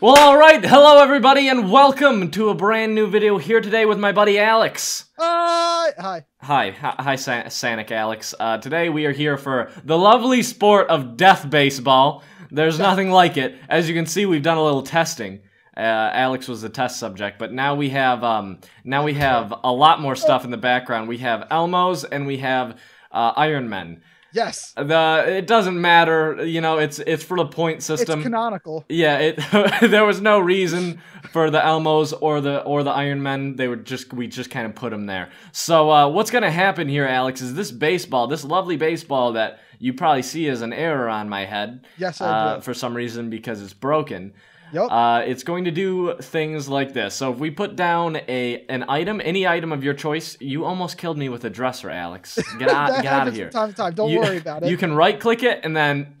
Well, alright, hello everybody and welcome to a brand new video here today with my buddy Alex. Hi. Hi, Sanic Alex. Today we are here for the lovely sport of death baseball. There's nothing like it. As you can see, we've done a little testing. Alex was the test subject, but now we have a lot more stuff in the background. We have Elmos and we have Iron Men. Yes. It doesn't matter, you know, it's for the point system. It's canonical. Yeah, there was no reason for the Elmos or the Iron Men. They were we just kind of put them there. So what's going to happen here, Alex, is this baseball, this lovely baseball that you probably see as an error on my head. Yes, I do. For some reason, because it's broken. Yep. It's going to do things like this. So if we put down an item, any item of your choice, you almost killed me with a dresser, Alex. Get out of here. Time to time. Don't worry about it. You can right-click it and then,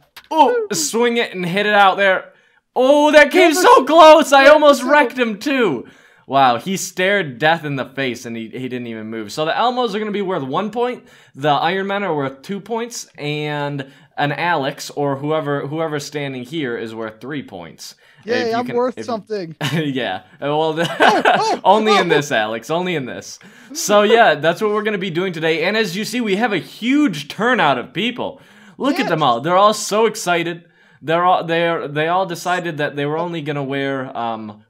swing it and hit it out there. Oh, that came so close! I almost wrecked him too. Wow, he stared death in the face and he didn't even move. So the Elmos are going to be worth 1 point. The Iron Men are worth 2 points, and an Alex or whoever's standing here is worth 3 points. Yay, I'm worth something. Yeah. Well, only in this, Alex. Only in this. So, yeah, that's what we're going to be doing today. And as you see, we have a huge turnout of people. Look at them all. They're all so excited. They all decided that they were only going to wear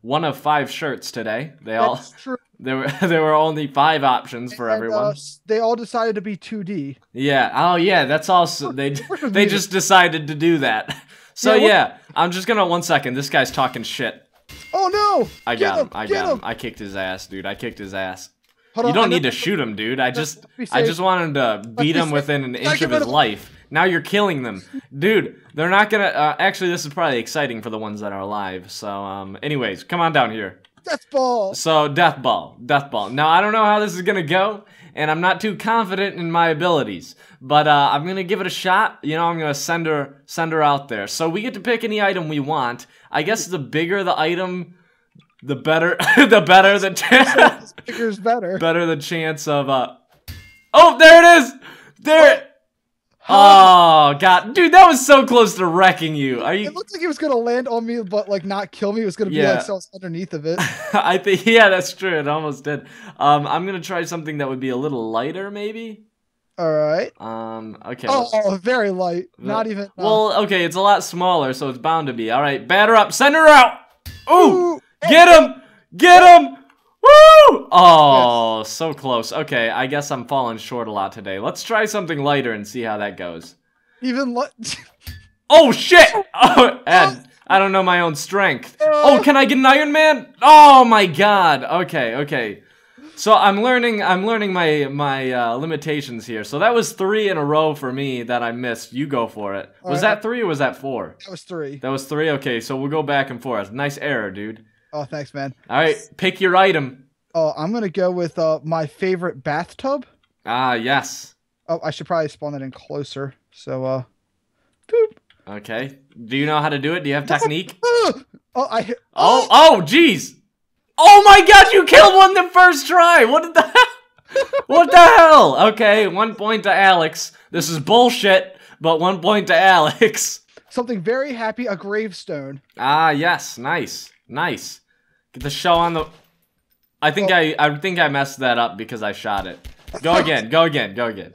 one of 5 shirts today. That's true. There were only 5 options for everyone. They all decided to be 2D. Yeah. Oh, yeah. That's also they just decided to do that. So yeah, I'm just gonna 1 second. This guy's talking shit. Oh no! I got him. I kicked his ass, dude. I kicked his ass. You don't need to shoot him, dude. I just wanted to beat him within an inch of his life. Now you're killing them, dude. They're not gonna. Actually, this is probably exciting for the ones that are alive. So anyways, come on down here. Death ball. So death ball. Now I don't know how this is gonna go, and I'm not too confident in my abilities, but I'm gonna give it a shot. You know, I'm gonna send her out there. So we get to pick any item we want. I guess the bigger the item, the better. Better the chance of. Oh, there it is. There. Oh, God. Dude, that was so close to wrecking you. It looked like he was going to land on me, but, like, not kill me. It was going to be, like, something underneath of it. I think, yeah, that's true. It almost did. I'm going to try something that would be a little lighter, maybe. All right. Okay. Oh, very light. Not even. Well, okay, it's a lot smaller, so it's bound to be. All right, batter up. Send her out. Ooh. Get him. Get him. Woo! Oh, yes. So close. Okay, I guess I'm falling short a lot today. Let's try something lighter and see how that goes. Even what? Oh, shit! Oh, Ed, I don't know my own strength. Oh, can I get an Iron Man? Oh, my God. Okay, okay. So I'm learning my limitations here. So that was 3 in a row for me that I missed. You go for it. Was that 3 or was that 4? That was 3. That was 3? Okay, so we'll go back and forth. Nice error, dude. Oh, thanks, man. All right, pick your item. Oh, I'm going to go with my favorite bathtub. Ah, yes. Oh, I should probably spawn that in closer. So, boop. Okay. Do you know how to do it? Do you have technique? Oh, jeez. Oh, my God, you killed one the first try. What the hell? What the hell? Okay, 1 point to Alex. This is bullshit, but 1 point to Alex. Something very happy, a gravestone. Ah, yes, nice. Nice. Get the shell on the... I think I messed that up because I shot it. Go again, go again, go again.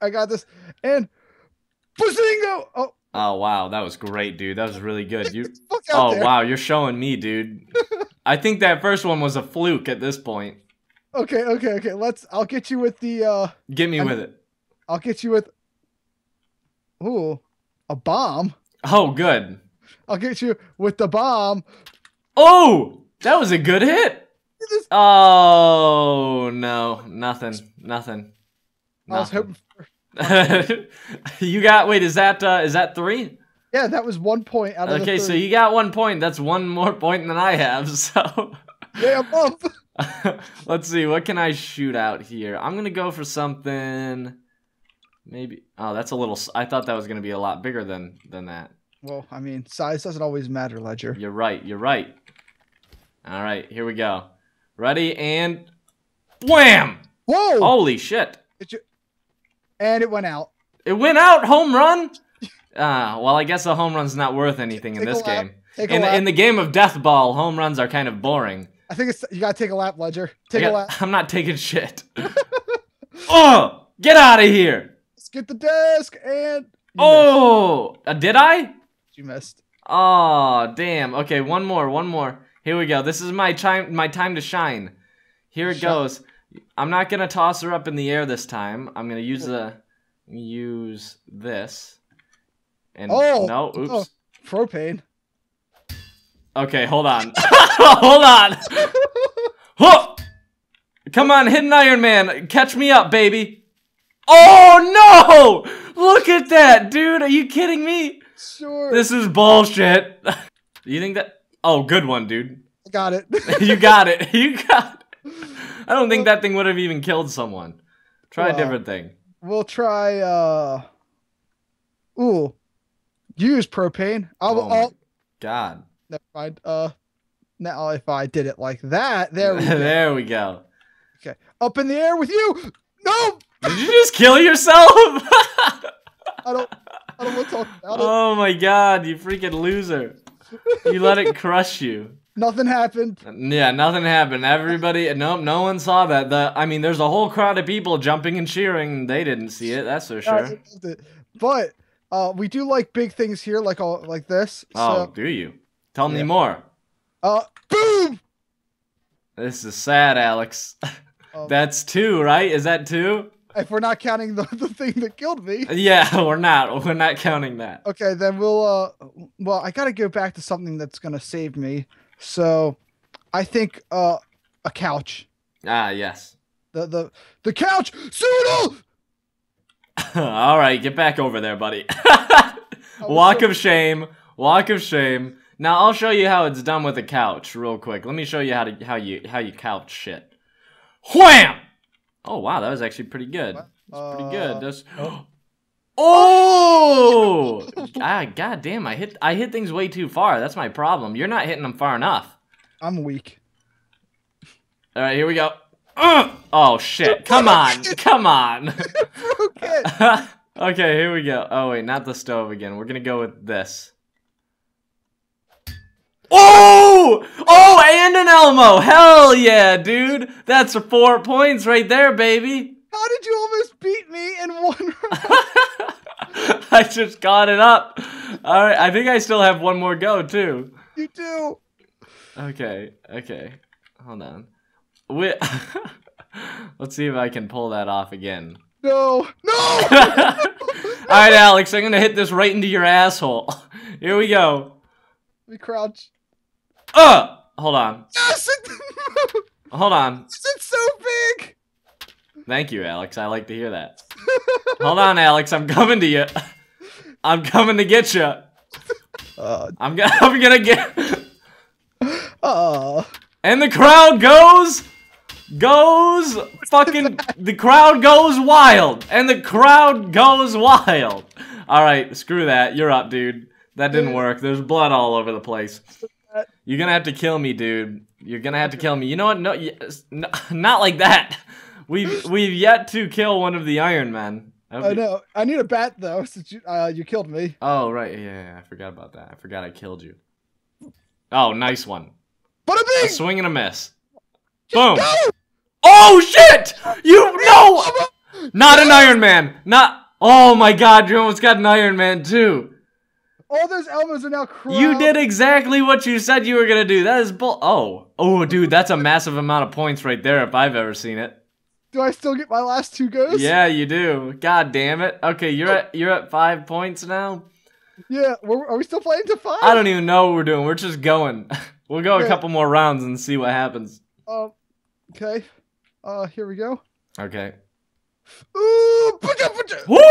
I got this. And... Bazingo! Oh. Oh, wow. That was great, dude. That was really good. You... Oh, wow. You're showing me, dude. I think that first one was a fluke at this point. Okay, okay, okay. Let's... I'll get you with the... Get me with it. I'll get you with... Ooh. A bomb? Oh, good. I'll get you with the bomb. Oh, that was a good hit. Oh, no. Nothing. I was hoping for... You got... Wait, is that 3? Yeah, that was 1 point out of... Okay, so you got 1 point. That's one more point than I have, so... Yeah, bump. Let's see. What can I shoot out here? I'm going to go for something... Maybe... Oh, that's a little... I thought that was going to be a lot bigger than that. Well, I mean, size doesn't always matter, Ledger. You're right, you're right. All right, here we go. Ready, and... Wham! Whoa! Holy shit. And it went out. It went out? Home run? Well, I guess a home run's not worth anything in this game. In the game of death ball, home runs are kind of boring. I think it's, you gotta take a lap, Ledger. Take a lap. I'm not taking shit. Oh, get out of here. Let's get the desk and... Oh, did I? You missed. Oh, damn. Okay, one more, one more. Here we go. This is my time to shine. Here it goes. I'm not gonna toss her up in the air this time. I'm gonna use this. And no, oops. Oh, propane. Okay, hold on. Hold on. Huh! Come on, Hidden Iron Man. Catch me up, baby. Oh, no! Look at that, dude. Are you kidding me? Sure. This is bullshit. Do you think that... Oh, good one, dude. I got it. You got it. You got it. I don't think that thing would have even killed someone. Try a different thing. We'll try... Ooh. Use propane. Oh, God. Never mind. Now if I did it like that, there we go. There we go. Okay. Up in the air with you. No. Did you just kill yourself? I don't want to talk about it. Oh my God, you freaking loser. You let it crush you. Nothing happened. Yeah, nothing happened. Everybody, no one saw that. I mean, there's a whole crowd of people jumping and cheering, and they didn't see it, that's for sure. But we do like big things here, like this. Oh, so. Do you? Tell me more. Boom! This is sad, Alex. That's two, right? Is that two? If we're not counting the thing that killed me. Yeah, we're not. We're not counting that. Okay, then we'll, well, I gotta go back to something that's gonna save me. So, I think, a couch. Ah, yes. The couch! Soodle! Alright, get back over there, buddy. Walk of shame. Walk of shame. Now I'll show you how it's done with a couch real quick. Let me show you how you couch shit. Wham! Oh wow, that was actually pretty good. That's pretty good. That's... Oh! Ah, goddamn! I hit things way too far. That's my problem. You're not hitting them far enough. I'm weak. All right, here we go. Oh shit! Come on! Come on! Okay, here we go. Oh wait, not the stove again. We're gonna go with this. Oh! Oh, and an Elmo! Hell yeah, dude! That's 4 points right there, baby! How did you almost beat me in one round? I just got it up. Alright, I think I still have one more go, too. You do! Okay, okay. Hold on. Let's see if I can pull that off again. No! No! Alright, Alex, I'm gonna hit this right into your asshole. Here we go. Let me crouch. Hold on. Yes, hold on. It's so big. Thank you, Alex. I like to hear that. Hold on, Alex. I'm coming to you. I'm coming to get you. I'm gonna get. And the crowd goes fucking. The crowd goes wild. And the crowd goes wild. All right, screw that. You're up, dude. That didn't work. There's blood all over the place. You're gonna have to kill me, dude. You're gonna have to kill me. You know what? No, not like that. We've yet to kill one of the Iron Men. I know. I need a bat though, since you killed me. Oh right, yeah. I forgot about that. I forgot I killed you. Oh, nice one. But a swing and a miss. Boom. Go! Oh shit! You no! Not an Iron Man. Not. Oh my God! You almost got an Iron Man too. All those elbows are now crowded. You did exactly what you said you were gonna do. That is bull. Oh, dude, that's a massive amount of points right there if I've ever seen it. Do I still get my last two goes? Yeah, you do. God damn it. Okay, you're at 5 points now. Yeah, are we still playing to 5? I don't even know what we're doing. We're just going. We'll go a couple more rounds and see what happens. Okay. Here we go. Okay. Ooh, woo!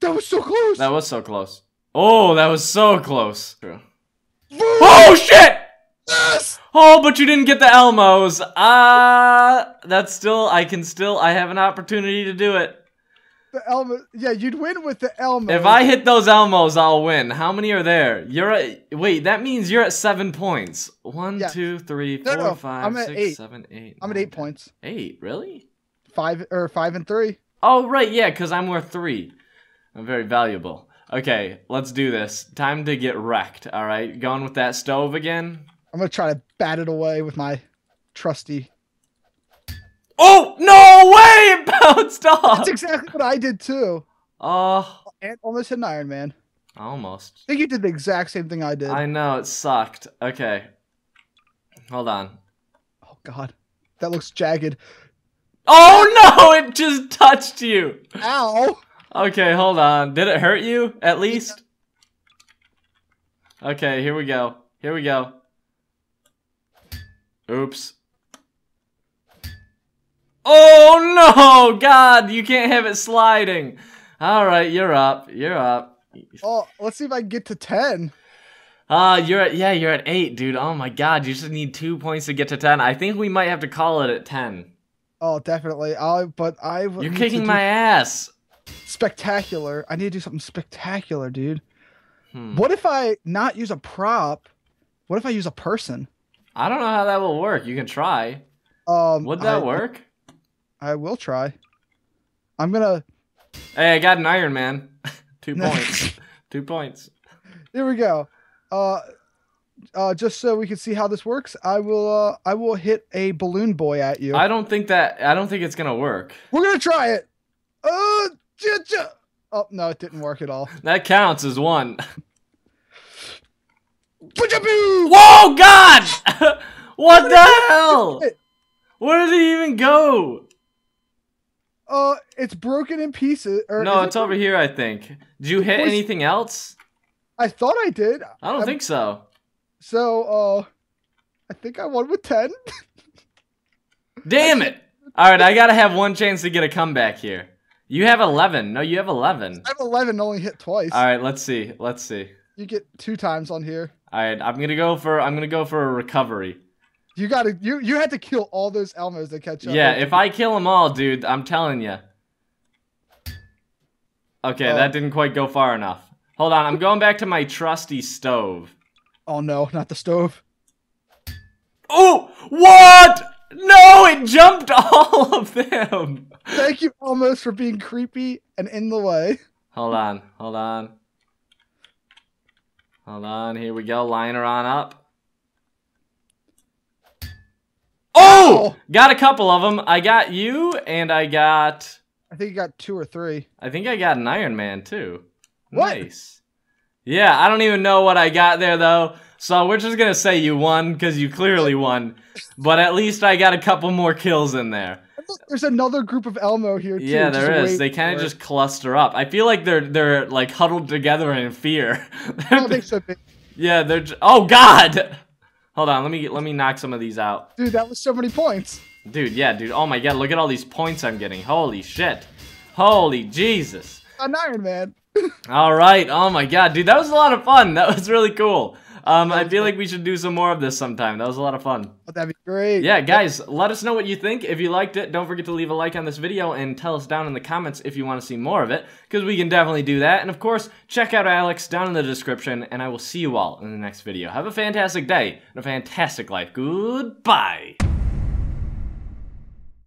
That was so close. That was so close. Oh, that was so close. Oh, shit! Yes! Oh, but you didn't get the Elmos. That's still, I have an opportunity to do it. The Elmo, yeah, you'd win with the Elmos. If I hit those Elmos, I'll win. How many are there? You're at, wait, that means you're at 7 points. One, two, three, four, five, I'm at six, eight. 7, 8. I'm at 8 points. 8, really? 5 and 3. Oh, right, yeah, because I'm worth 3. I'm very valuable. Okay, let's do this. Time to get wrecked, all right? Going with that stove again? I'm going to try to bat it away with my trusty... Oh, no way! It bounced off! That's exactly what I did, too. Oh. And almost hit an Iron Man. Almost. I think you did the exact same thing I did. I know, it sucked. Okay. Hold on. Oh, God. That looks jagged. Oh, no! It just touched you! Ow! Okay, hold on. Did it hurt you, at least? Yeah. Okay, here we go. Here we go. Oops. Oh, no! God, you can't have it sliding. All right, you're up. You're up. Oh, let's see if I can get to 10. You're at 8, dude. Oh, my God. You just need 2 points to get to 10. I think we might have to call it at 10. Oh, definitely. You're kicking my ass. Spectacular. I need to do something spectacular, dude. What if I not use a prop? What if I use a person? I don't know how that will work. You can try. Would that work? I will try. I'm going to... Hey, I got an Iron Man. 2 points. 2 points. There we go. Just so we can see how this works, I will hit a balloon boy at you. I don't think it's gonna work. We're gonna try it. Oh no, it didn't work at all. That counts as one. Whoa, God! What the hell? Where did it even go? It's broken in pieces. Or no, it's over here, I think. Did you hit anything else? I thought I did. I don't think so. So, I think I won with 10. Damn it! Alright, I gotta have one chance to get a comeback here. You have 11. No, you have 11. I have 11 and only hit twice. Alright, let's see. Let's see. You get 2 times on here. Alright, I'm gonna go for a recovery. You had to kill all those Elmos that catch up. Yeah, if I kill them all, dude, I'm telling you. Okay, that didn't quite go far enough. Hold on, I'm going back to my trusty stove. Oh no, not the stove. Oh, what? No, it jumped all of them. Thank you almost for being creepy and in the way. Hold on, hold on. Hold on, here we go, line her on up. Oh! Got a couple of them. I got you, and I think you got 2 or 3. I think I got an Iron Man, too. What? Nice. Yeah, I don't even know what I got there, though. So we're just going to say you won, because you clearly won. But at least I got a couple more kills in there. There's another group of Elmo here, too. Yeah, there is. They kind of just cluster up. I feel like they're like, huddled together in fear. I don't think so, big. Yeah, they're... Oh, God! Hold on, let me knock some of these out. Dude, that was so many points. Dude, yeah, dude. Oh, my God, look at all these points I'm getting. Holy shit. Holy Jesus. An Iron Man. All right. Oh my God, dude, that was a lot of fun. That was really cool. I feel like we should do some more of this sometime. That was a lot of fun. Oh, that'd be great. Yeah, guys, let us know what you think. If you liked it, don't forget to leave a like on this video and tell us down in the comments if you want to see more of it, because we can definitely do that. And of course, check out Alex down in the description, and I will see you all in the next video. Have a fantastic day and a fantastic life. Goodbye.